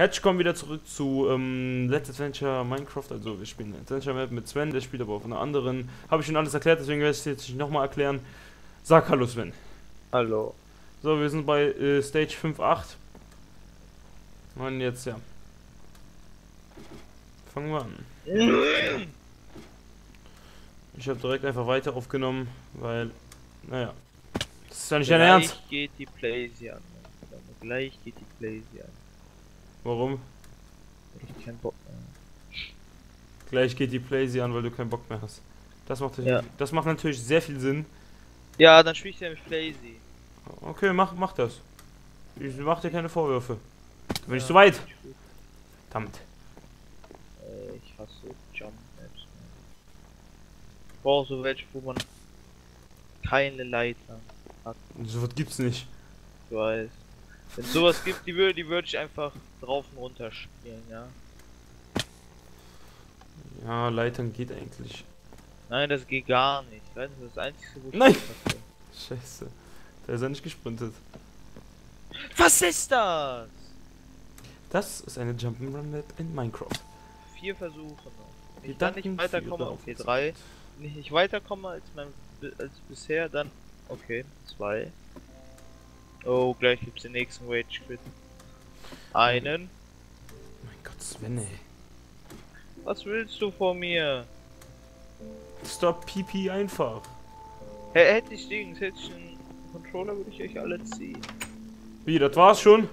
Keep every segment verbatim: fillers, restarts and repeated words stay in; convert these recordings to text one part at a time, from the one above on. Herzlich willkommen wieder zurück zu ähm, Let's Adventure Minecraft. Also wir spielen Let's Adventure Map mit Sven, der spielt aber auf einer anderen. Habe ich schon alles erklärt, deswegen werde ich es jetzt nicht nochmal erklären. Sag hallo Sven. Hallo. So, wir sind bei äh, Stage fünf Punkt acht. Und jetzt ja. Fangen wir an. Ich habe direkt einfach weiter aufgenommen, weil, naja. Das ist ja nicht dein Ernst. Gleich geht die Playsie an. Gleich geht die Playsie an. Warum? Ich hab keinen Bock mehr. Gleich geht die Playsie an, weil du keinen Bock mehr hast. Das macht, ja. das macht natürlich sehr viel Sinn. Ja, dann spiel ich nämlich Playsie. Okay, mach, mach das. Ich mach dir keine Vorwürfe. Dann bin ja, ich zu weit. Ich Damit. Äh, ich hasse Jump Maps. Ich brauche so welche, wo man keine Leiter hat. So was gibt's nicht. Ich weiß. Wenn es sowas gibt, die würde die würd ich einfach drauf und runter spielen, ja. Ja, Leitern geht eigentlich. Nein, das geht gar nicht. Leitern ist das einzige, wo Nein! Ich Scheiße. Da ist er nicht gesprintet. Was ist das? Das ist eine Jump'n'Run-Map in Minecraft. Vier Versuche noch. Wenn ich dann nicht weiterkomme, okay, drei. Wenn ich nicht weiterkomme als, mein, als bisher, dann okay, zwei. Oh, gleich gibt's den nächsten Rage Quit. Einen. Mein Gott, Sven, ey. Was willst du von mir? Stop P P einfach. Hey, hätte ich den hätte ich einen Controller, würde ich euch alle ziehen. Wie, das war's schon?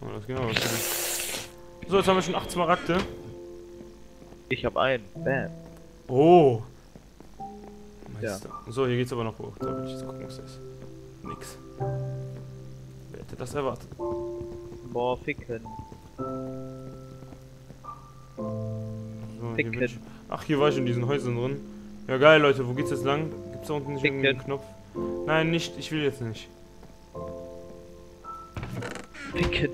Oh, das ging aber schon. So, jetzt haben wir schon acht Smaragde. Ich hab einen. Bam. Oh. Meister. Ja. So, hier geht's aber noch hoch. Da will ich jetzt gucken, was das ist. Nix. Wer hätte das erwartet? Boah, ficken. So, ficken. Hier ich... Ach, hier war ich in diesen Häusern drin. Ja geil, Leute, wo geht's jetzt lang? Gibt's da unten nicht ficken. Irgendeinen Knopf? Nein, nicht. Ich will jetzt nicht. Ficken.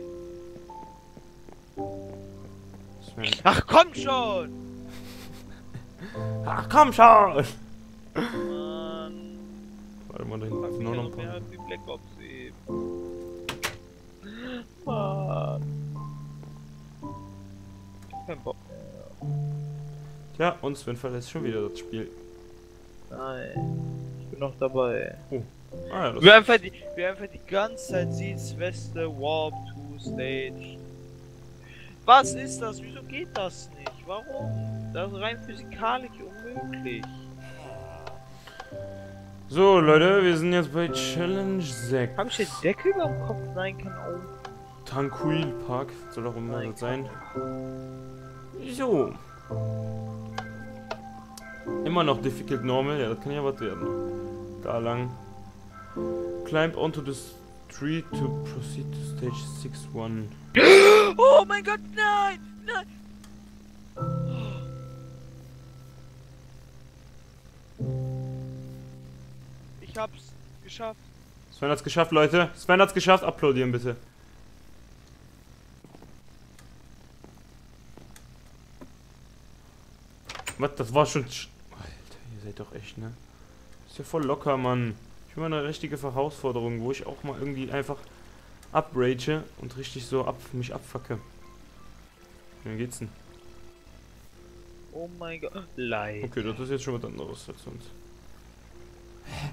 Sven. Ach komm schon! Ach komm schon! Warte mal, da hinten sind noch ein paar. Die Black Ops eben. Mann. Ich hab keinen Bock mehr. Tja, und Sven verlässt schon wieder das Spiel. Nein. Ich bin noch dabei. Oh. Ah, ja, das wir, einfach die, wir einfach die ganze Zeit sieht's Weste Warp to Stage. Was ist das? Wieso geht das nicht? Warum? Das ist rein physikalisch unmöglich. So Leute, wir sind jetzt bei Challenge sechs. Hab ich den Deckel über dem Kopf? Nein, keine Ahnung. Tranquil Park, soll doch immer sein. So. Immer noch difficult normal, ja, das kann ja was werden. Da lang. Climb onto the tree to proceed to stage six one. Oh mein Gott, nein! Nein! Ich hab's geschafft. Sven hat's geschafft, Leute. Sven hat's geschafft. Applaudieren bitte. Was? Das war schon. Sch Alter, ihr seid doch echt, ne? Ist ja voll locker, Mann. Ich will mal eine richtige Herausforderung, wo ich auch mal irgendwie einfach abrage und richtig so ab mich abfacke. Wie geht's denn? Oh mein Gott. Leid. Okay, das ist jetzt schon was anderes als sonst. Hä?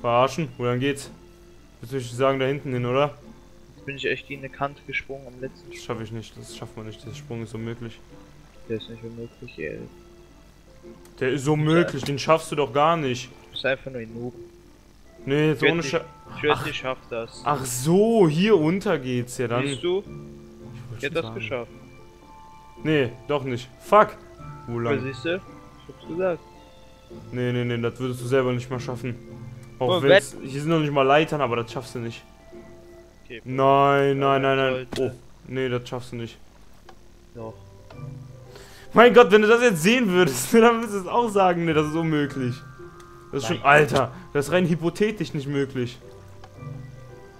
Verarschen? Wohin geht's? Willst du nicht sagen, da hinten hin, oder? Jetzt bin ich echt in eine Kante gesprungen am letzten. Das schaffe ich nicht, das schafft man nicht, der Sprung ist unmöglich. Der ist nicht unmöglich, ey. Der ist unmöglich, ja. Den schaffst du doch gar nicht. Du bist einfach nur ein Noob. Nee, jetzt ohne Scha... Ich schwör, ich schaff das. Ach so, hier unter geht's ja dann. Siehst du? Ich hätte das geschafft. Nee, doch nicht. Fuck! Wo lang? Siehst du? Ich hab's gesagt. Nee, nee, nee, das würdest du selber nicht mal schaffen. Auch oh, wenn hier sind noch nicht mal Leitern, aber das schaffst du nicht. Okay, nein, nein, nein, nein. Oh, nee, das schaffst du nicht. Doch. Mein Gott, wenn du das jetzt sehen würdest, dann würdest du es auch sagen, nee, das ist unmöglich. Das ist nein. schon, Alter, das ist rein hypothetisch nicht möglich.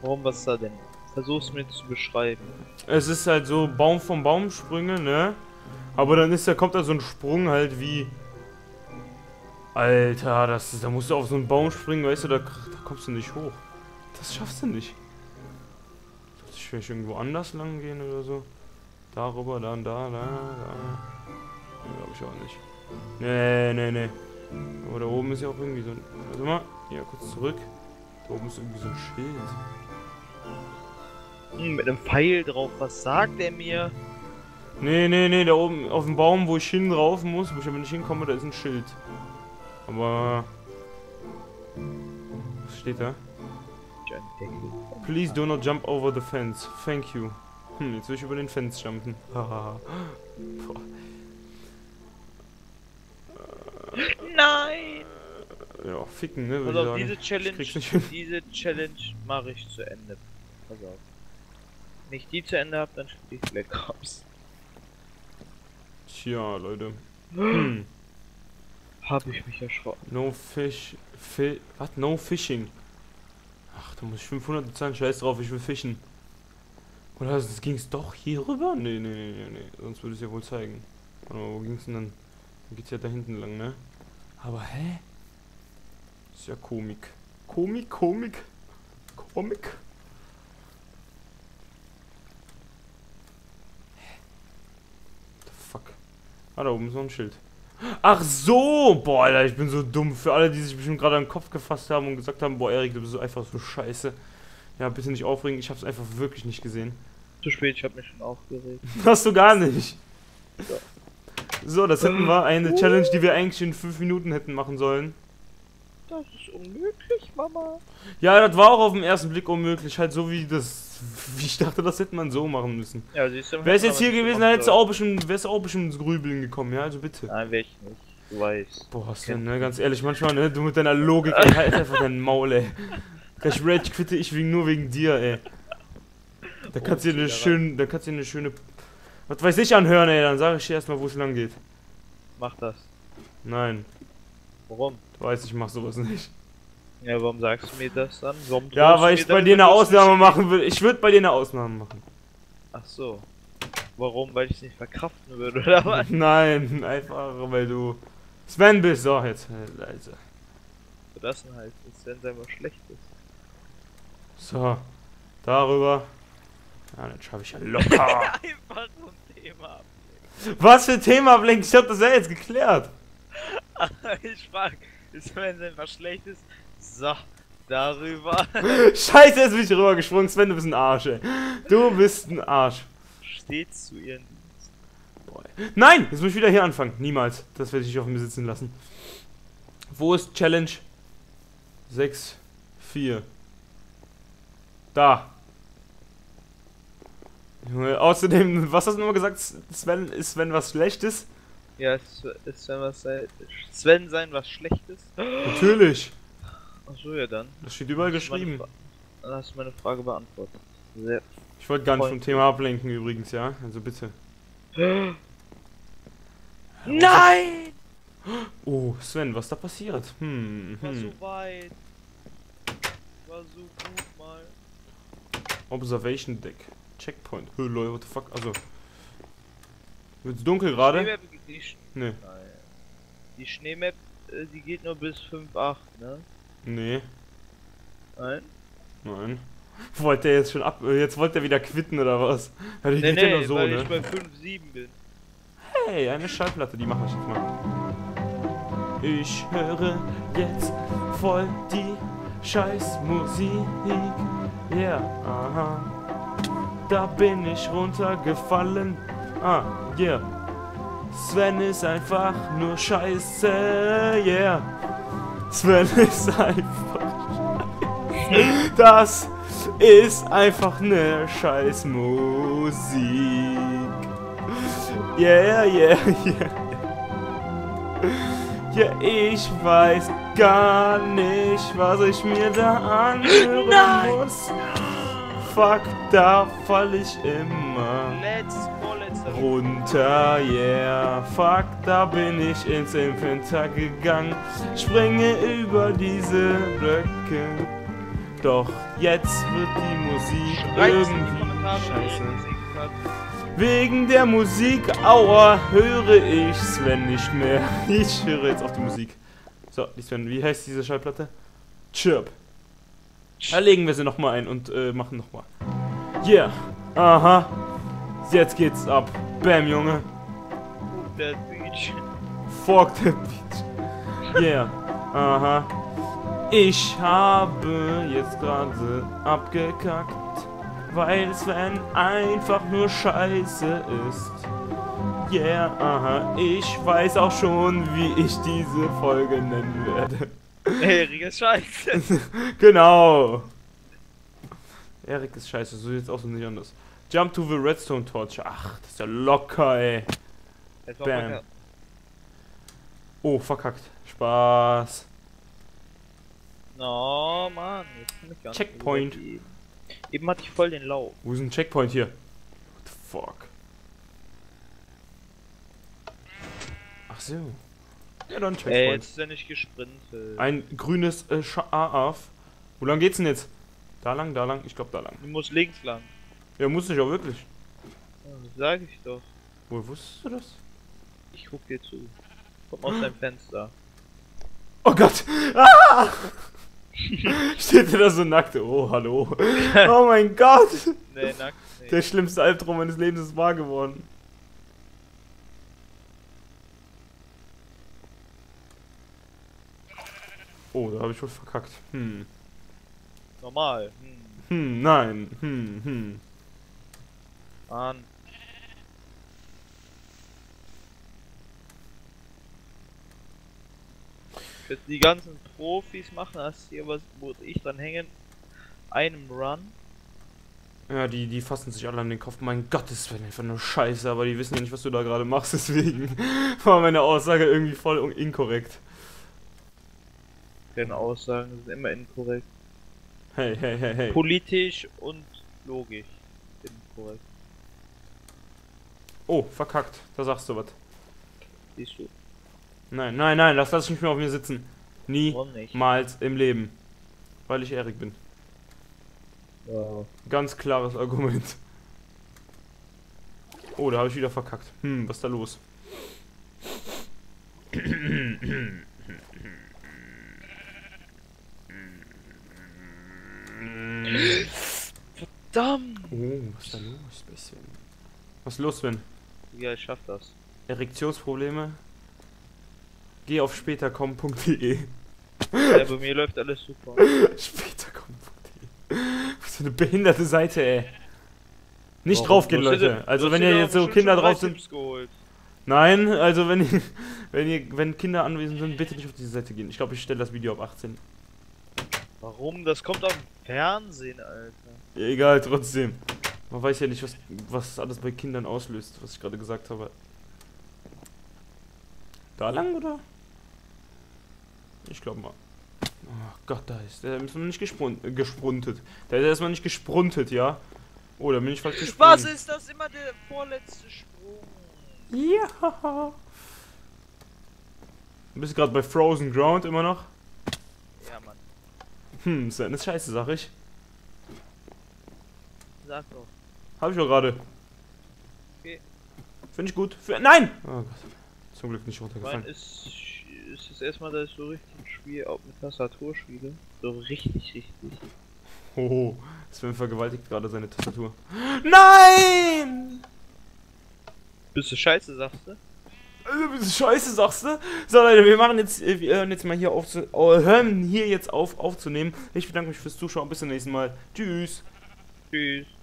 Warum, was ist da denn? Versuch's mir zu beschreiben. Es ist halt so Baum vom Baum Sprünge, ne? Aber dann ist da kommt da so ein Sprung halt wie... Alter, das ist, da musst du auf so einen Baum springen, weißt du, da, da kommst du nicht hoch. Das schaffst du nicht. Das ist ich vielleicht irgendwo anders lang gehen oder so? Darüber, dann da, da, da. Nee, glaube ich auch nicht. Nee, nee, nee. Aber da oben ist ja auch irgendwie so ein... Warte mal. Ja, kurz zurück. Da oben ist irgendwie so ein Schild. Hm, mit einem Pfeil drauf. Was sagt er mir? Nee, nee, nee. Da oben auf dem Baum, wo ich hin drauf muss, wo ich aber nicht hinkomme, da ist ein Schild. Aber... Was steht da? Please do not jump over the fence. Thank you. Hm, jetzt will ich über den Fenster jumpen. Haha. Nein! Ja, ficken, ne? Also diese Challenge, diese Challenge mache ich zu Ende. Pass auf. Wenn ich die zu Ende habe, dann spiele ich Black Ops. Tja, Leute. Hm. Habe ich mich erschrocken. No fish... Fi was? No fishing. Ach, da muss ich fünfhundert bezahlen. Scheiß drauf, ich will fischen. Oder also, ging's doch hier rüber? Nee, nee, nee, nee, nee. Sonst würde es ja wohl zeigen. Aber wo ging's denn dann? Dann geht's ja da hinten lang, ne? Aber hä? Ist ja Komik. Komik, Komik. Komik. Hä? What the fuck? Ah, da oben ist noch ein Schild. Ach so! Boah, Alter, ich bin so dumm. Für alle, die sich bestimmt gerade an den Kopf gefasst haben und gesagt haben, boah, Erik, du bist so einfach so scheiße. Ja, bitte nicht aufregen, ich hab's einfach wirklich nicht gesehen. Zu spät, ich hab mich schon aufgeregt. Hast du gar nicht. Ja. So, das hätten wir eine Challenge, die wir eigentlich in fünf Minuten hätten machen sollen. Das ist unmöglich, Mama. Ja, das war auch auf den ersten Blick unmöglich. Halt so wie das... Wie ich dachte, das hätte man so machen müssen. Ja, siehst du, wär's jetzt hier gewesen, dann hättest du auch bestimmt, wärst du auch bestimmt ins Grübeln gekommen, ja? Also bitte. Nein, wär ich nicht. Du weißt. Boah, Sven, ne? Ganz ehrlich, manchmal, ne? Du mit deiner Logik, ey, halt einfach dein Maul, ey. Gleich Rage quitte ich wegen, nur wegen dir, ey. Da kannst du oh, dir eine schöne, da kannst du dir eine schöne... Was weiß ich anhören, ey, dann sage ich dir erstmal, wo es lang geht. Mach das. Nein. Warum? Du weißt, ich mach sowas nicht. Ja, warum sagst du mir das dann? Warum ja, weil ich bei dir eine Ausnahme machen will. Ich würde bei dir eine Ausnahme machen. Ach so. Warum? Weil ich es nicht verkraften würde, oder was? Nein, einfach weil du Sven bist. So, jetzt leise. Das denn halt, dass Sven selber schlecht ist. So, darüber. Ja, dann schaffe ich ja locker. Einfach so ein Thema ablenken. Was für ein Thema ablenken? Ich hab das ja jetzt geklärt. Ich frag, ist Sven einfach schlecht ist? So, darüber. Scheiße, jetzt bin ich rübergesprungen. Sven, du bist ein Arsch, ey. Du bist ein Arsch. Stets zu ihren Dienst. Boah. Nein, jetzt muss ich wieder hier anfangen. Niemals. Das werde ich nicht auf mir sitzen lassen. Wo ist Challenge? sechs, vier. Da. Junge, außerdem, was hast du immer gesagt? Sven ist Sven was Schlechtes? Ja, ist, ist Sven was sei, Sven sein was Schlechtes? Natürlich. Achso, ja dann. Das steht überall hast geschrieben. Dann hast du meine Frage beantwortet. Sehr ich wollte gar nicht vom Thema ablenken übrigens, ja? Also bitte. Nein! Oh, Sven, was da passiert? Hm, hm. War so weit. War so gut mal. Observation Deck. Checkpoint. Hö, Leute, what the fuck? Also. Wird's dunkel gerade? Die, Sch nee. Die Schneemap, die geht nur bis fünf Komma acht, ne? Nee. Nein? Nein. Wollt der jetzt schon ab. Jetzt wollt der wieder quitten oder was? Ja, die nee, geht nee, ja nur so, weil ne? Ich bei fünf Komma sieben bin. Hey, eine Schallplatte, die mache ich jetzt mal. Ich höre jetzt voll die Scheißmusik. Ja, yeah, aha. Da bin ich runtergefallen. Ah, yeah. Sven ist einfach nur scheiße. Yeah. Sven ist einfach scheiße. Das ist einfach ne Scheißmusik. Yeah, yeah, yeah. Ja, ich weiß gar nicht, was ich mir da anhören Nein. muss. Fuck, da fall ich immer Let's, vorletzter runter, yeah. Fuck, da bin ich ins Inventar gegangen. Springe über diese Blöcke. Doch jetzt wird die Musik Schreib's irgendwie scheiße. Wegen der Musik, aua, höre ich Sven nicht mehr. Ich höre jetzt auf die Musik. So, die Sven, wie heißt diese Schallplatte? Chirp. Da legen wir sie nochmal ein und äh, machen nochmal. Yeah. Aha. Jetzt geht's ab. Bam, Junge. Fuck that bitch. Fuck that bitch. Yeah. Aha. Ich habe jetzt gerade abgekackt, weil Sven einfach nur scheiße ist. Yeah, aha. Ich weiß auch schon, wie ich diese Folge nennen werde. Erik ist scheiße. Genau. Erik ist scheiße, so sieht's aus und nicht anders. Jump to the Redstone Torch. Ach, das ist ja locker, ey. Bam. Oh, verkackt. Spaß. No, Mann. Jetzt kann ich gar nicht Checkpoint. Übergeben. Eben hatte ich voll den Lauf. Wo ist ein Checkpoint hier? What the fuck? Ach so. Ja, dann Checkpoint. Ey, jetzt ist er nicht gesprintet. Ein grünes äh, Schaf. Wo lang geht's denn jetzt? Da lang, da lang. Ich glaube, da lang. Du musst links lang. Ja, muss ich auch wirklich. Ja, das sag ich doch. Woher wusstest du das? Ich guck dir zu. Komm aus deinem Fenster. Oh Gott! Ah! Steht dir da so nackt? Oh, hallo. Oh mein Gott! Nee, nackt nicht. Der schlimmste Albtraum meines Lebens ist wahr geworden. Oh, da habe ich wohl verkackt. Hm. Normal. Hm, hm nein. Hm, hm. Mann. Wenn die ganzen Profis machen, hast hier was, wo ich dran hängen. Einem Run. Ja, die, die fassen sich alle an den Kopf. Mein Gott, das wäre einfach nur scheiße, aber die wissen ja nicht, was du da gerade machst, deswegen war meine Aussage irgendwie voll inkorrekt. Deine Aussagen sind immer inkorrekt. Hey, hey, hey, hey. Politisch und logisch. Inkorrekt. Oh, verkackt. Da sagst du was. Siehst du? Nein, nein, nein, das lasse ich nicht mehr auf mir sitzen. Niemals im Leben. Weil ich Erik bin. Wow. Ganz klares Argument. Oh, da habe ich wieder verkackt. Hm, was ist da los? Verdammt! Oh, was ist da los, bisschen? Was ist los, Sven? Ja, ich schaff das. Erektionsprobleme? Geh auf späterkommen punkt de. Ja, bei mir läuft alles super. späterkommen punkt de. Was für eine behinderte Seite, ey. Nicht Warum? draufgehen, du Leute. Du also, wenn ihr jetzt so Kinder drauf sind. Nein, also, wenn ihr, wenn ihr, wenn Kinder anwesend sind, bitte nicht auf diese Seite gehen. Ich glaube, ich stelle das Video ab achtzehn. Warum? Das kommt am Fernsehen, Alter. Ja, egal, trotzdem. Man weiß ja nicht, was, was alles bei Kindern auslöst, was ich gerade gesagt habe. Da lang, oder? Ich glaube mal. Oh Gott, da ist der ist noch nicht gesprun äh, gespruntet. Der ist erstmal nicht gespruntet, ja? Oh, da bin ich falsch gesprungen. Was ist das immer der vorletzte Sprung? Ja. Du bist gerade bei Frozen Ground immer noch? Ja, Mann. Hm, ist eine Scheiße, sag ich. Sag doch. Hab ich doch gerade. Okay. Finde ich gut. Für Nein! Oh Gott. Zum Glück nicht runtergefallen. Nein, ist, ist es erstmal, dass ich so richtig spiele, auch mit Tastatur spiele. So richtig, richtig. Hoho, Sven vergewaltigt gerade seine Tastatur. Nein! Bist du scheiße, sagst du? Also, bist du scheiße, sagst du? So Leute, wir machen jetzt, wir hören jetzt mal hier auf, hören hier jetzt auf aufzunehmen. Ich bedanke mich fürs Zuschauen, bis zum nächsten Mal. Tschüss. Tschüss.